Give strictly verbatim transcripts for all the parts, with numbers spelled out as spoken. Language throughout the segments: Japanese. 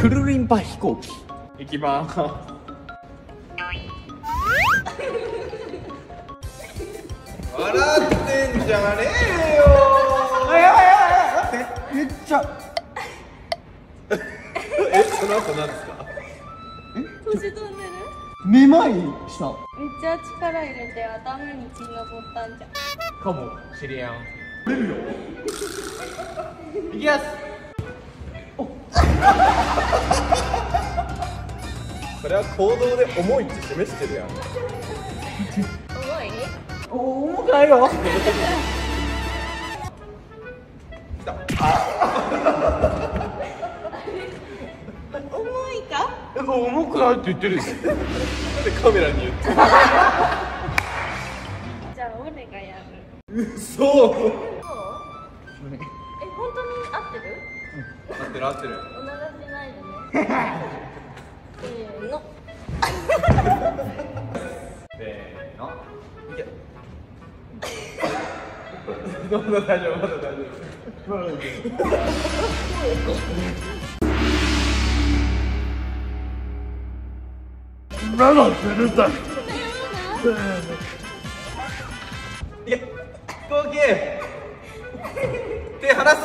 くるりんぱ飛行機行きまーす。笑ってんじゃねえよー。いやいやいや、待って、めっちゃえ、その後なんですか。え、腰飛んでる。めまいした。めっちゃ力入れて頭に血がぼったんじゃん。かもしれん。出るよ。いきます。これは行動で重いって示してるやん。重い？お、重くないよ。来た。重くないって言ってるでしょ。なんでカメラに言ってる。じゃあ俺がやる。嘘。そう。え、本当に合ってる？合ってる合ってる。おならしないでね。せーの。せーの。いけ。どうぞ大丈夫、まだ大丈夫。まだ大丈夫。なのするだ。いや、飛行機。手離す。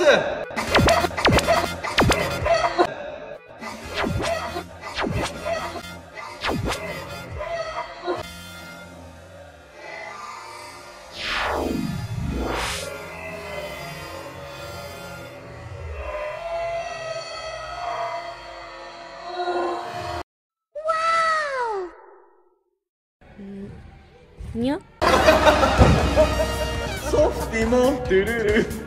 にゃソフティモントゥルル